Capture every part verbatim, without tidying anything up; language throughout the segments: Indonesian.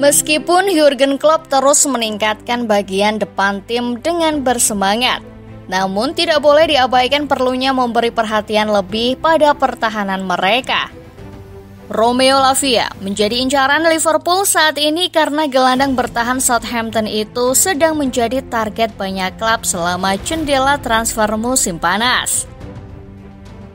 Meskipun Jurgen Klopp terus meningkatkan bagian depan tim dengan bersemangat, namun tidak boleh diabaikan perlunya memberi perhatian lebih pada pertahanan mereka. Romeo Lavia menjadi incaran Liverpool saat ini karena gelandang bertahan Southampton itu sedang menjadi target banyak klub selama jendela transfer musim panas.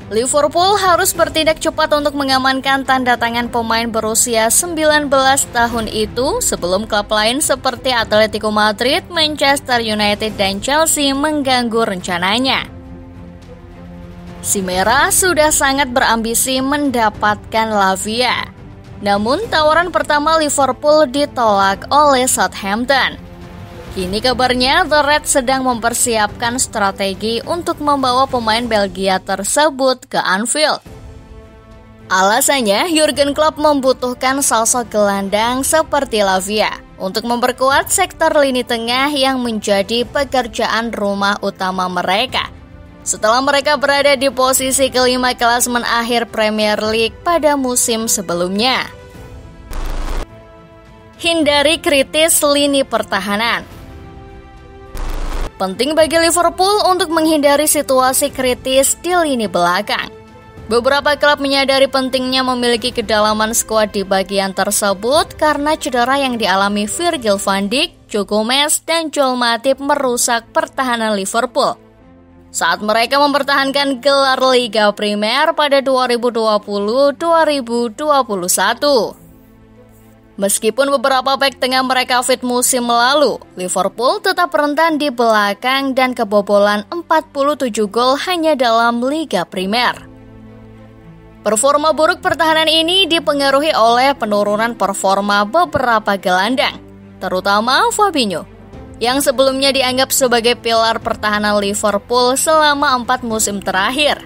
Liverpool harus bertindak cepat untuk mengamankan tanda tangan pemain berusia sembilan belas tahun itu sebelum klub lain seperti Atletico Madrid, Manchester United, dan Chelsea mengganggu rencananya. Si Merah sudah sangat berambisi mendapatkan Lavia. Namun tawaran pertama Liverpool ditolak oleh Southampton. Kini kabarnya The Red sedang mempersiapkan strategi untuk membawa pemain Belgia tersebut ke Anfield. Alasannya, Jurgen Klopp membutuhkan sosok gelandang seperti Lavia untuk memperkuat sektor lini tengah yang menjadi pekerjaan rumah utama mereka. Setelah mereka berada di posisi kelima klasemen akhir Premier League pada musim sebelumnya. Hindari kritis lini pertahanan. Penting bagi Liverpool untuk menghindari situasi kritis di lini belakang. Beberapa klub menyadari pentingnya memiliki kedalaman skuad di bagian tersebut karena cedera yang dialami Virgil van Dijk, Joe Gomez, dan Joel Matip merusak pertahanan Liverpool. Saat mereka mempertahankan gelar Liga Primer pada dua ribu dua puluh dua ribu dua puluh satu. Meskipun beberapa bek tengah mereka fit musim lalu, Liverpool tetap rentan di belakang dan kebobolan empat puluh tujuh gol hanya dalam Liga Primer. Performa buruk pertahanan ini dipengaruhi oleh penurunan performa beberapa gelandang, terutama Fabinho, yang sebelumnya dianggap sebagai pilar pertahanan Liverpool selama empat musim terakhir.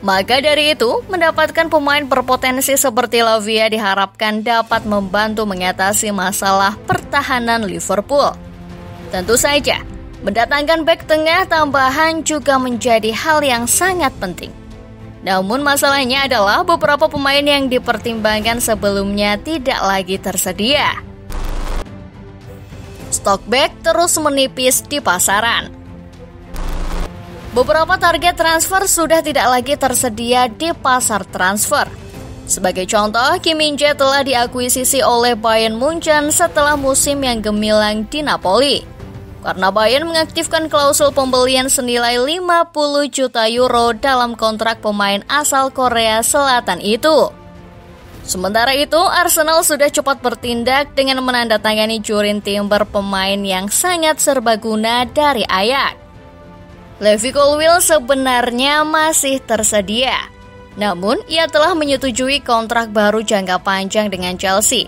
Maka dari itu, mendapatkan pemain berpotensi seperti Lavia diharapkan dapat membantu mengatasi masalah pertahanan Liverpool. Tentu saja, mendatangkan bek tengah tambahan juga menjadi hal yang sangat penting. Namun masalahnya adalah beberapa pemain yang dipertimbangkan sebelumnya tidak lagi tersedia. Stok bek terus menipis di pasaran. Beberapa target transfer sudah tidak lagi tersedia di pasar transfer. Sebagai contoh, Kim Min-jae telah diakuisisi oleh Bayern München setelah musim yang gemilang di Napoli. Karena Bayern mengaktifkan klausul pembelian senilai lima puluh juta euro dalam kontrak pemain asal Korea Selatan itu. Sementara itu, Arsenal sudah cepat bertindak dengan menandatangani Jurriën Timber, pemain yang sangat serbaguna dari Ajax. Levi Colwill sebenarnya masih tersedia, namun ia telah menyetujui kontrak baru jangka panjang dengan Chelsea.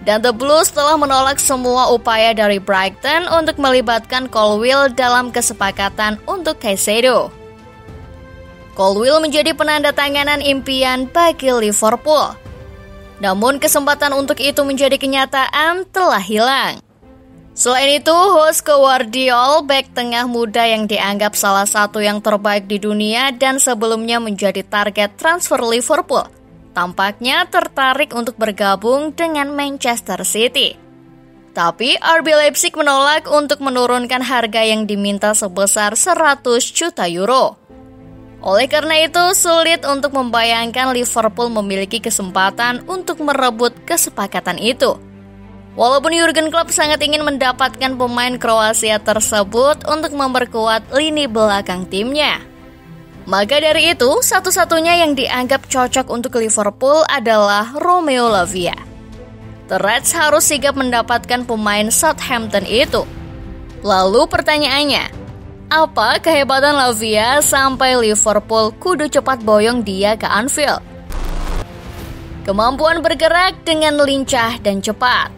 Dan The Blues telah menolak semua upaya dari Brighton untuk melibatkan Colwill dalam kesepakatan untuk Caicedo. Colwill menjadi penandatanganan impian bagi Liverpool. Namun kesempatan untuk itu menjadi kenyataan telah hilang. Selain itu, Hosko Wardiol, bek tengah muda yang dianggap salah satu yang terbaik di dunia dan sebelumnya menjadi target transfer Liverpool, tampaknya tertarik untuk bergabung dengan Manchester City. Tapi R B Leipzig menolak untuk menurunkan harga yang diminta sebesar seratus juta euro. Oleh karena itu, sulit untuk membayangkan Liverpool memiliki kesempatan untuk merebut kesepakatan itu. Walaupun Jurgen Klopp sangat ingin mendapatkan pemain Kroasia tersebut untuk memperkuat lini belakang timnya. Maka dari itu, satu-satunya yang dianggap cocok untuk Liverpool adalah Romeo Lavia. The Reds harus sigap mendapatkan pemain Southampton itu. Lalu pertanyaannya, apa kehebatan Lavia sampai Liverpool kudu cepat boyong dia ke Anfield? Kemampuan bergerak dengan lincah dan cepat.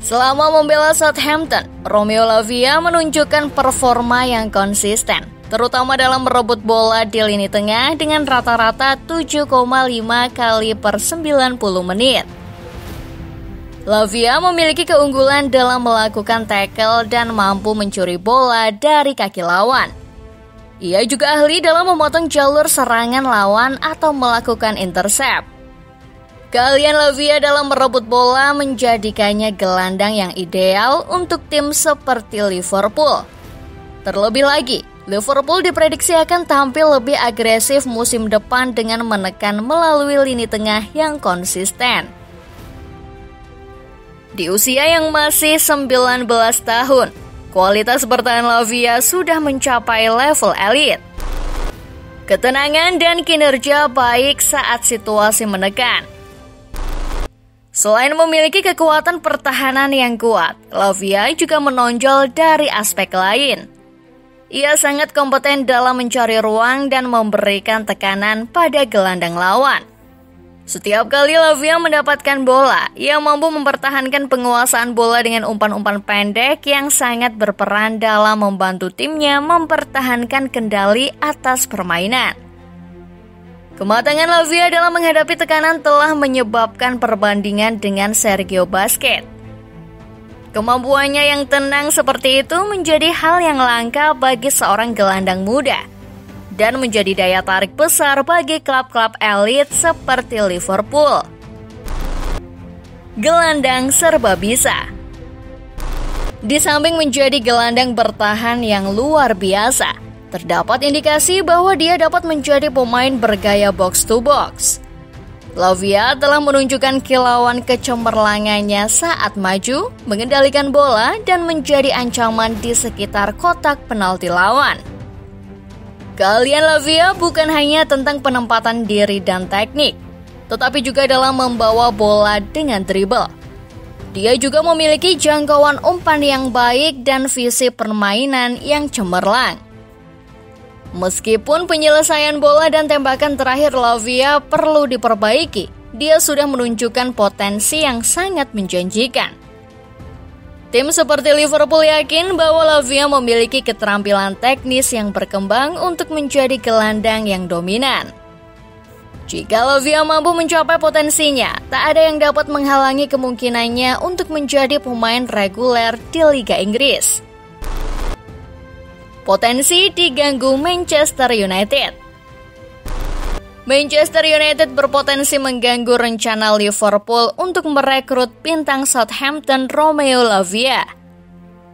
Selama membela Southampton, Romeo Lavia menunjukkan performa yang konsisten, terutama dalam merebut bola di lini tengah dengan rata-rata tujuh koma lima kali per sembilan puluh menit. Lavia memiliki keunggulan dalam melakukan tackle dan mampu mencuri bola dari kaki lawan. Ia juga ahli dalam memotong jalur serangan lawan atau melakukan intercept. Keahlian Lavia dalam merebut bola menjadikannya gelandang yang ideal untuk tim seperti Liverpool. Terlebih lagi, Liverpool diprediksi akan tampil lebih agresif musim depan dengan menekan melalui lini tengah yang konsisten. Di usia yang masih sembilan belas tahun, kualitas bertahan Lavia sudah mencapai level elit. Ketenangan dan kinerja baik saat situasi menekan. Selain memiliki kekuatan pertahanan yang kuat, Lavia juga menonjol dari aspek lain. Ia sangat kompeten dalam mencari ruang dan memberikan tekanan pada gelandang lawan. Setiap kali Lavia mendapatkan bola, ia mampu mempertahankan penguasaan bola dengan umpan-umpan pendek yang sangat berperan dalam membantu timnya mempertahankan kendali atas permainan. Kematangan Lavia dalam menghadapi tekanan telah menyebabkan perbandingan dengan Sergio Busquets. Kemampuannya yang tenang seperti itu menjadi hal yang langka bagi seorang gelandang muda dan menjadi daya tarik besar bagi klub-klub elit seperti Liverpool. Gelandang serba bisa. Di samping menjadi gelandang bertahan yang luar biasa, terdapat indikasi bahwa dia dapat menjadi pemain bergaya box-to-box. Lavia telah menunjukkan kilauan kecemerlangannya saat maju, mengendalikan bola, dan menjadi ancaman di sekitar kotak penalti lawan. Keahlian Lavia bukan hanya tentang penempatan diri dan teknik, tetapi juga dalam membawa bola dengan dribel. Dia juga memiliki jangkauan umpan yang baik dan visi permainan yang cemerlang. Meskipun penyelesaian bola dan tembakan terakhir Lavia perlu diperbaiki, dia sudah menunjukkan potensi yang sangat menjanjikan. Tim seperti Liverpool yakin bahwa Lavia memiliki keterampilan teknis yang berkembang untuk menjadi gelandang yang dominan. Jika Lavia mampu mencapai potensinya, tak ada yang dapat menghalangi kemungkinannya untuk menjadi pemain reguler di Liga Inggris. Potensi diganggu Manchester United. Manchester United berpotensi mengganggu rencana Liverpool untuk merekrut bintang Southampton Romeo Lavia.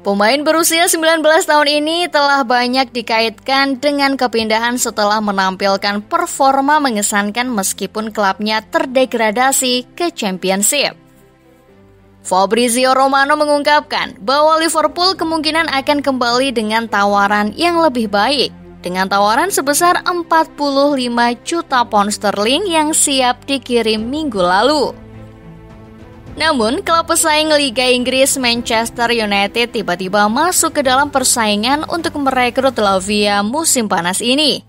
Pemain berusia sembilan belas tahun ini telah banyak dikaitkan dengan kepindahan setelah menampilkan performa mengesankan meskipun klubnya terdegradasi ke Championship. Fabrizio Romano mengungkapkan bahwa Liverpool kemungkinan akan kembali dengan tawaran yang lebih baik, dengan tawaran sebesar empat puluh lima juta pound sterling yang siap dikirim minggu lalu. Namun, klub pesaing Liga Inggris Manchester United tiba-tiba masuk ke dalam persaingan untuk merekrut Lavia musim panas ini.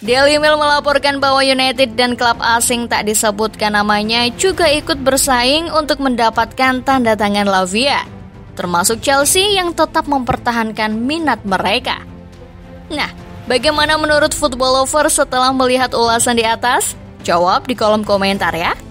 Daily Mail melaporkan bahwa United dan klub asing tak disebutkan namanya juga ikut bersaing untuk mendapatkan tanda tangan Lavia, termasuk Chelsea yang tetap mempertahankan minat mereka. Nah, bagaimana menurut Football Lover setelah melihat ulasan di atas? Jawab di kolom komentar ya.